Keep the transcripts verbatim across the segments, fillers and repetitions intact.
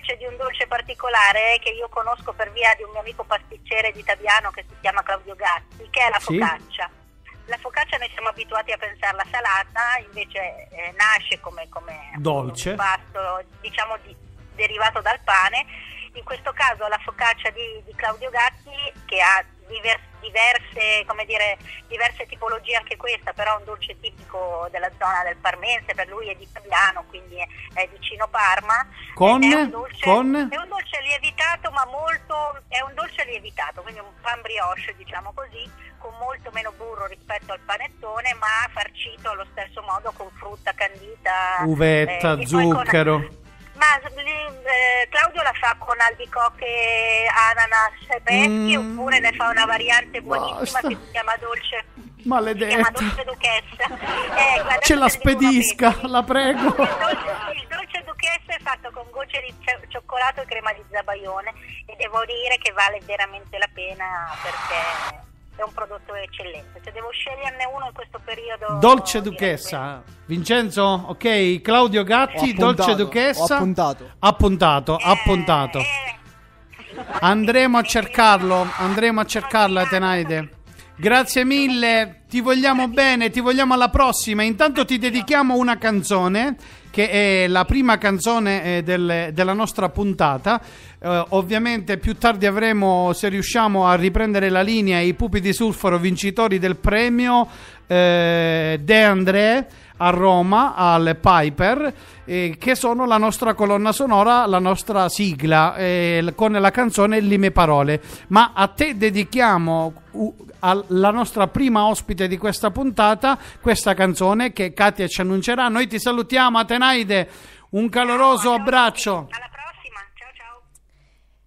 invece di un dolce particolare che io conosco per via di un mio amico pasticcere di Tabiano che si chiama Claudio Gatti, che è la focaccia. Sì. La focaccia noi siamo abituati a pensarla salata, invece eh, nasce come, come dolce, un pasto diciamo di, derivato dal pane. In questo caso la focaccia di, di Claudio Gatti, che ha diversi diverse, come dire, diverse tipologie anche questa, però un dolce tipico della zona del Parmense, per lui è di Tabiano, quindi è, è vicino Parma. Con? È un, dolce, con? È un dolce lievitato, ma molto, è un dolce lievitato, quindi un pan brioche, diciamo così, con molto meno burro rispetto al panettone, ma farcito allo stesso modo con frutta candita, uvetta, eh, zucchero. Ma eh, Claudio la fa con albicocche, ananas e peschi, mm, oppure ne fa una variante buonissima basta. Che si chiama dolce, maledetta, si chiama Dolce Duchessa. Eh, ce la spedisca, la prego. Il dolce, il dolce Duchessa è fatto con gocce di c- cioccolato e crema di zabaione e devo dire che vale veramente la pena perché è un prodotto eccellente. Se devo sceglierne uno in questo periodo, Dolce Duchessa. Vincenzo, ok, Claudio Gatti, appuntato, Dolce Duchessa. Appuntato. Appuntato, eh, appuntato. Eh, sì, Andremo sì, a cercarlo, sì, andremo a cercarlo, sì, Atenaide. Grazie mille, ti vogliamo sì. bene, ti vogliamo alla prossima. Intanto ti dedichiamo una canzone che è la prima canzone eh, del, della nostra puntata. Eh, ovviamente più tardi avremo, se riusciamo a riprendere la linea, i pupi di sulfuro vincitori del premio eh, De André a Roma al Piper, eh, che sono la nostra colonna sonora, la nostra sigla, eh, con la canzone Lime Parole. Ma a te dedichiamo uh, alla nostra prima ospite di questa puntata questa canzone che Katia ci annuncerà. Noi ti salutiamo, Atenaide, un caloroso ciao, ciao, abbraccio. Alla prossima, ciao ciao.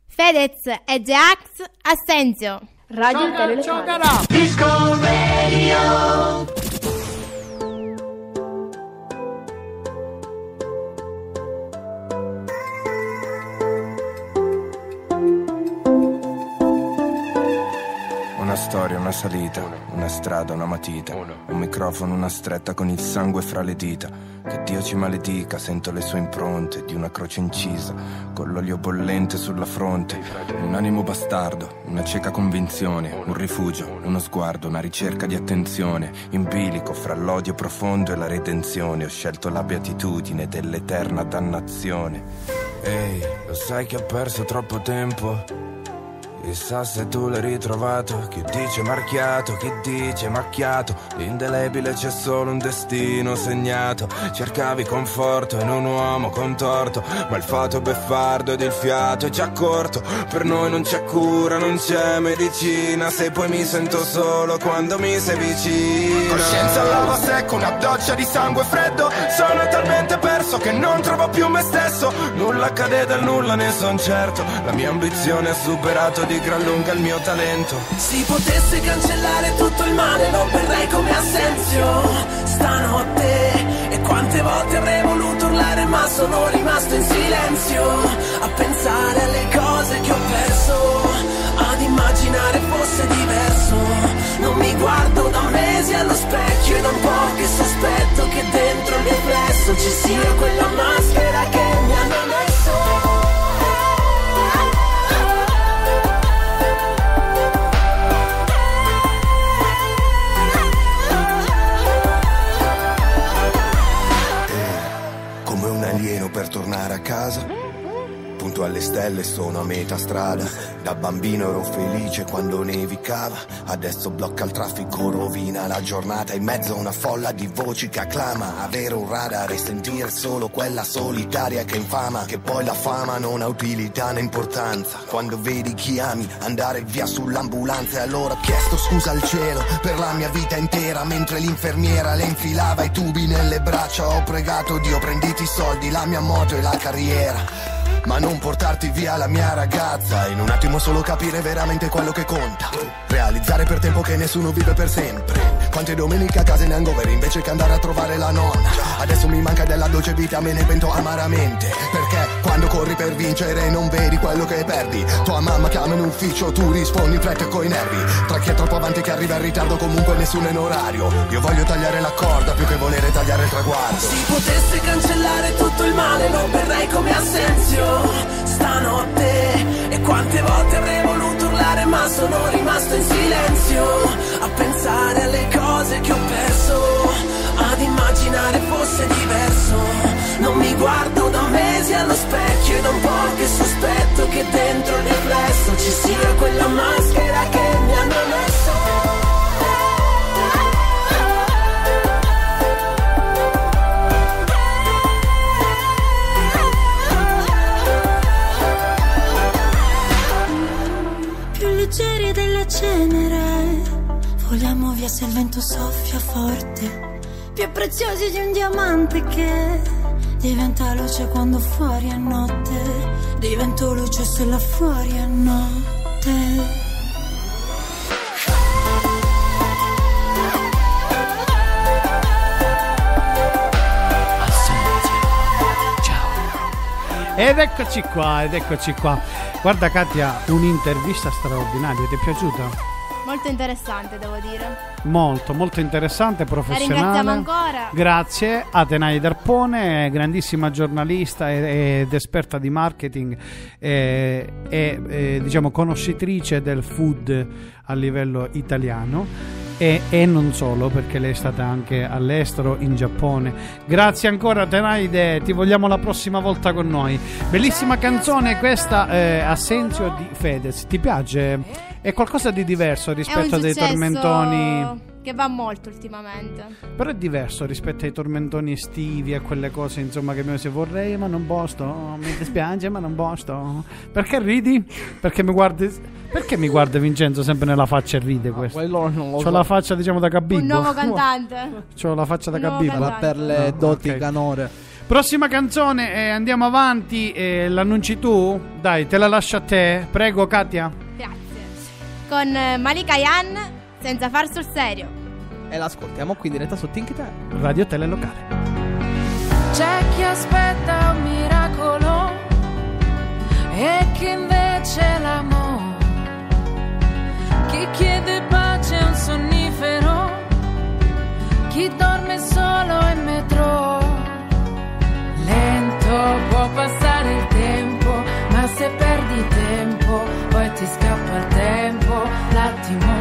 Fedez e Jax Assenzio. Radio Tele Locale. Disco Radio. Una storia, una salita, una strada, una matita, un microfono, una stretta con il sangue fra le dita. Che Dio ci maledica, sento le sue impronte di una croce incisa, con l'olio bollente sulla fronte. Un animo bastardo, una cieca convinzione, un rifugio, uno sguardo, una ricerca di attenzione. In bilico fra l'odio profondo e la redenzione, ho scelto la beatitudine dell'eterna dannazione. Ehi, lo sai che ho perso troppo tempo? Chissà se tu l'hai ritrovato, chi dice marchiato, chi dice macchiato, l'indelebile c'è solo un destino segnato. Cercavi conforto in un uomo contorto, ma il fato beffardo ed il fiato è già corto. Per noi non c'è cura, non c'è medicina, se poi mi sento solo quando mi sei vicino. Coscienza al lava secco, una doccia di sangue freddo, sono talmente perso che non trovo più me stesso. Nulla accade dal nulla, ne son certo, la mia ambizione ha superato di gran lunga il mio talento. Si potesse cancellare tutto il male lo berrei come Assenzio stanotte. E quante volte avrei voluto urlare ma sono rimasto in silenzio, a pensare alle cose che ho perso, ad immaginare fosse diverso. Non mi guardo da mesi allo specchio e da un po' che sospetto che dentro il riflesso ci sia quella maschera che mi hanno messo. Per tornare a casa, punto alle stelle sono a metà strada. Da bambino ero felice quando nevicava, adesso blocca il traffico, rovina la giornata. In mezzo a una folla di voci che acclama, avere un radar e sentire solo quella solitaria che infama. Che poi la fama non ha utilità né importanza, quando vedi chi ami andare via sull'ambulanza. E allora ho chiesto scusa al cielo per la mia vita intera, mentre l'infermiera le infilava i tubi nelle braccia. Ho pregato Dio prenditi i soldi, la mia moto e la carriera, ma non portarti via la mia ragazza. In un attimo solo capire veramente quello che conta, realizzare per tempo che nessuno vive per sempre. Quante domeniche a casa in hangover invece che andare a trovare la nonna. Adesso mi manca della dolce vita, me ne pento amaramente, perché quando corri per vincere non vedi quello che perdi. Tua mamma chiama in ufficio, tu rispondi in fretta e coi nervi, tra chi è troppo avanti che arriva in ritardo, comunque nessuno è in orario. Io voglio tagliare la corda più che volere tagliare il traguardo. Si potesse cancellare tutto il male lo berrei come Assenzio stanotte. E quante volte avrei voluto urlare, ma sono rimasto in silenzio, a pensare alle cose che ho perso, ad immaginare fosse diverso. Non mi guardo da mesi allo specchio, e da un po' che sospetto che dentro il riflesso ci sia quella maschera che mi hanno messo. Della cenere, voliamo via se il vento soffia forte, più preziosi di un diamante che diventa luce quando fuori è notte, divento luce se là fuori è notte. Ed eccoci qua, ed eccoci qua. Guarda Katia, un'intervista straordinaria, ti è piaciuta? Molto interessante, devo dire. Molto, molto interessante, professionale. La ringraziamo ancora. Grazie, Atenaide Arpone, grandissima giornalista ed esperta di marketing e, e, e diciamo conoscitrice del food a livello italiano. E, e non solo, perché lei è stata anche all'estero, in Giappone. Grazie ancora Tenaide, ti vogliamo la prossima volta con noi. Bellissima canzone questa, eh, Assenzio di Fedez. Ti piace? È qualcosa di diverso rispetto a dei tormentoni, che va molto ultimamente, però è diverso rispetto ai tormentoni estivi, a quelle cose insomma che mi dice vorrei ma non posso, mi dispiace ma non posso. Perché ridi? Perché mi guardi? Perché mi guarda Vincenzo sempre nella faccia e ride? Questo ah, non lo c'ho so. La faccia diciamo da Gabibbo, un nuovo cantante, c'ho la faccia da Gabibbo per le no, doti okay. Canore. Prossima canzone, eh, andiamo avanti, eh, l'annunci tu? Dai, te la lascio a te, prego Katia. Grazie. Con eh, Malika Ayane, Senza far sul serio. E l'ascoltiamo qui in diretta su Tinkitè, Radio Tele Locale. C'è chi aspetta un miracolo e chi invece l'amore, chi chiede pace è un sonnifero, chi dorme solo in metro. Lento può passare il tempo, ma se perdi tempo poi ti scappa il tempo, l'attimo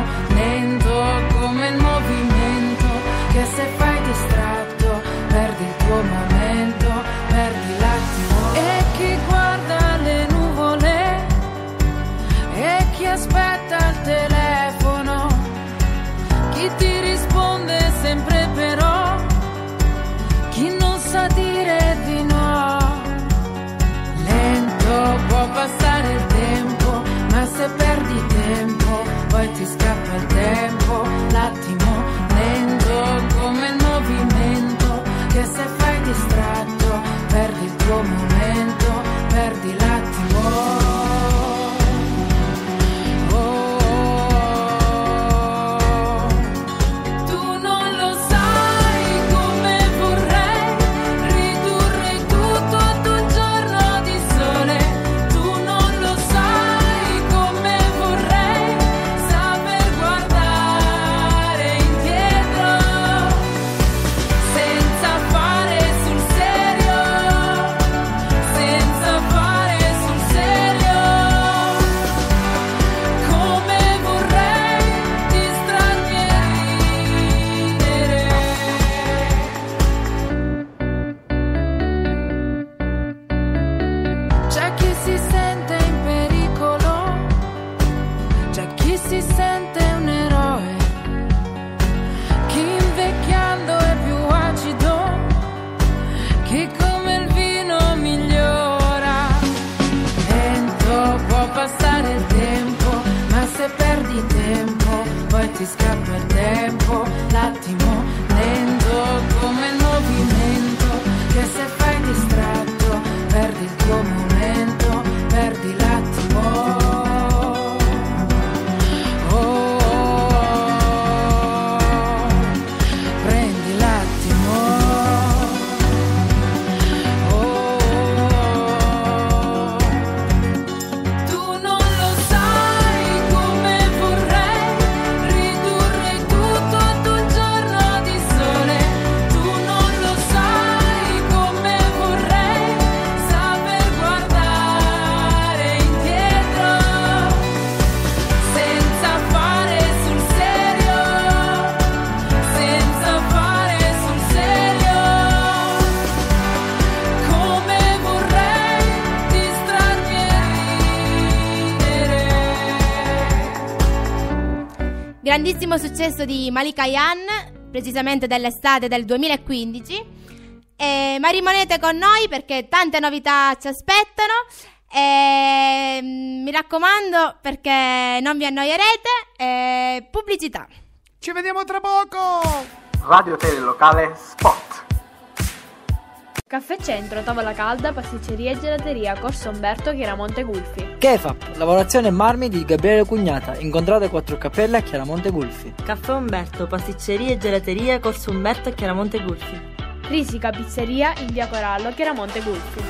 come il movimento, che se fai distratto perdi il tuo momento, perdi l'attimo. E grandissimo successo di Malika Ayane, precisamente dell'estate del duemilaquindici. Eh, ma rimanete con noi perché tante novità ci aspettano. Eh, mi raccomando, perché non vi annoierete. Eh, pubblicità. Ci vediamo tra poco. Radio Tele Locale Spot. Caffè Centro, tavola calda, pasticceria e gelateria, Corso Umberto, Chiaramonte Gulfi. Kefap, lavorazione marmi di Gabriele Cugnata, incontrate quattro Cappelle a Chiaramonte Gulfi. Caffè Umberto, pasticceria e gelateria, Corso Umberto e Chiaramonte Gulfi. Risica Pizzeria in via Corallo, Chiaramonte Gulfi.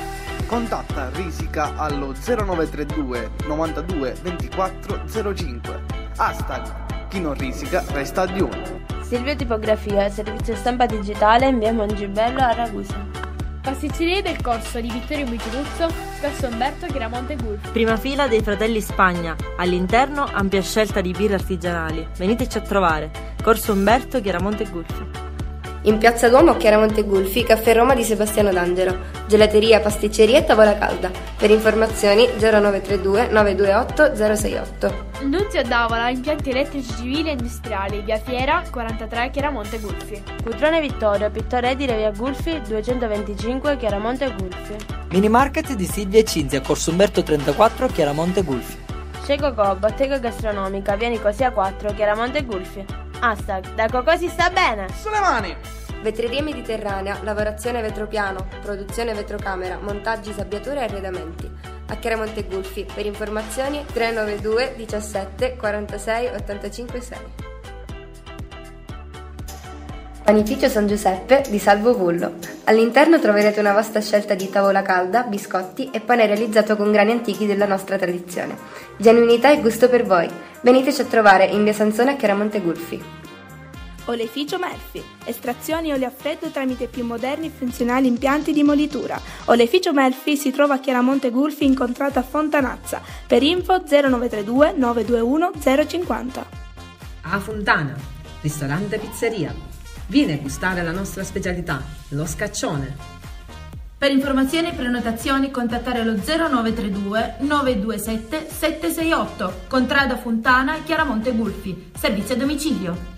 Contatta Risica allo zero nove tre due novantadue ventiquattro zero cinque. Hashtag chi non risica resta di uno. Silvio Tipografia, servizio stampa digitale in via Mongibello a Ragusa. Pasticceria del Corso di Vittorio Micirusso, Corso Umberto, Chiaramonte Gulfi. Prima fila dei Fratelli Spagna, all'interno ampia scelta di birre artigianali. Veniteci a trovare, Corso Umberto, Chiaramonte Gulfi. In Piazza Duomo, Chiaramonte Gulfi, Caffè Roma di Sebastiano D'Angelo, gelateria, pasticceria e tavola calda. Per informazioni zero nove tre due nove due otto zero sei otto. Nunzio D'Avola, impianti elettrici civili e industriali, via Fiera quarantatré, Chiaramonte Gulfi. Cutrone Vittorio, pittore edile, via Gulfi duecentoventicinque, Chiaramonte Gulfi. Mini Market di Silvia e Cinzia, Corso Umberto trentaquattro, Chiaramonte Gulfi. Cecocò, bottega gastronomica, via Nicosia quattro, Chiaramonte Gulfi. Hashtag, da Cocò si sta bene! Sulle mani! Vetreria Mediterranea, lavorazione vetropiano, produzione vetrocamera, montaggi, sabbiature e arredamenti. A Chiaramonte Gulfi, per informazioni tre nove due diciassette quarantasei ottantacinque sei. Panificio San Giuseppe di Salvo Vullo. All'interno troverete una vasta scelta di tavola calda, biscotti e pane realizzato con grani antichi della nostra tradizione. Genuinità e gusto per voi. Veniteci a trovare in via Sanzone a Chiaramonte Gulfi. Oleficio Murphy, estrazioni e olio a freddo tramite più moderni e funzionali impianti di molitura. Oleficio Murphy si trova a Chiaramonte Gulfi in contrada Fontanazza, per info zero nove tre due nove due uno zero cinquanta. A Fontana, ristorante e pizzeria. Vieni a gustare la nostra specialità, lo scaccione. Per informazioni e prenotazioni contattare lo zero nove tre due nove due sette sette sei otto, contrada Fontana, Chiaramonte Gulfi, servizio a domicilio.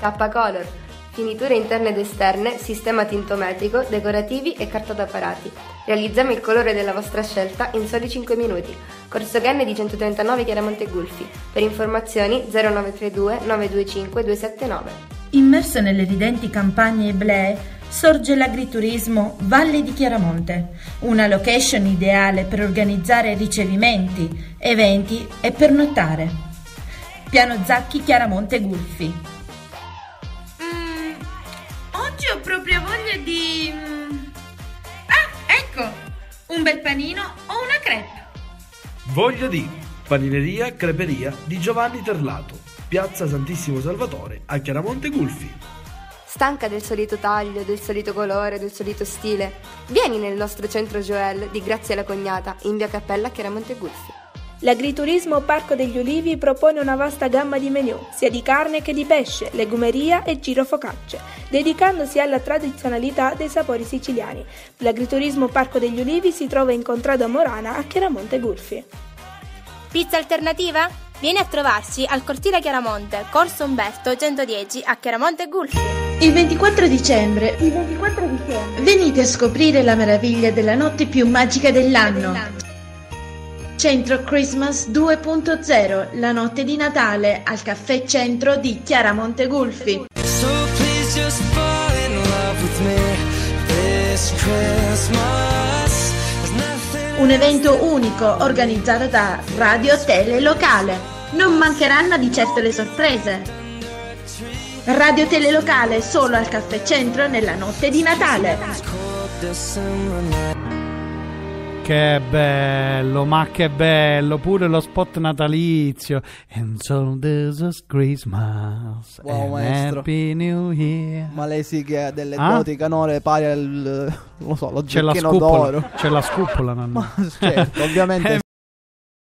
K-Color, finiture interne ed esterne, sistema tintometrico, decorativi e carta d'apparati. Realizziamo il colore della vostra scelta in soli cinque minuti. Corso Genne di centotrentanove, Chiaramonte Gulfi. Per informazioni zero nove tre due nove due cinque due sette nove. Immerso nelle ridenti campagne eblee sorge l'agriturismo Valle di Chiaramonte, una location ideale per organizzare ricevimenti, eventi e pernottare. Piano Zacchi, Chiaramonte Gulfi. Ho proprio voglia di... Ah, ecco! Un bel panino o una crepe? Voglio di Panineria Creperia di Giovanni Terlato, Piazza Santissimo Salvatore a Chiaramonte Gulfi. Stanca del solito taglio, del solito colore, del solito stile? Vieni nel nostro centro Gioel di Grazia la Cognata, in via Cappella a Chiaramonte Gulfi. L'agriturismo Parco degli Ulivi propone una vasta gamma di menù, sia di carne che di pesce, legumeria e giro focacce, dedicandosi alla tradizionalità dei sapori siciliani. L'agriturismo Parco degli Ulivi si trova in Contrada Morana a Chiaramonte Gulfi. Pizza alternativa? Vieni a trovarci al Cortile Chiaramonte, Corso Umberto centodieci a Chiaramonte Gulfi. Il ventiquattro dicembre, Il ventiquattro dicembre venite a scoprire la meraviglia della notte più magica dell'anno. dell'anno. Centro Christmas due punto zero, la notte di Natale al Caffè Centro di Chiaramonte Gulfi. So please just fall in love with me this Christmas. Un evento unico organizzato da Radio Tele Locale. Non mancheranno di certo le sorprese. Radio Tele Locale solo al Caffè Centro nella notte di Natale. Che bello, ma che bello, pure lo spot natalizio. And so this is Christmas, wow, maestro. Happy New Year. Ma lei sì che ha delle ah? doti canore pari al, non lo so, lo zecchino d'oro. C'è la scupola, c'è la scupola, nanno. Ma certo, ovviamente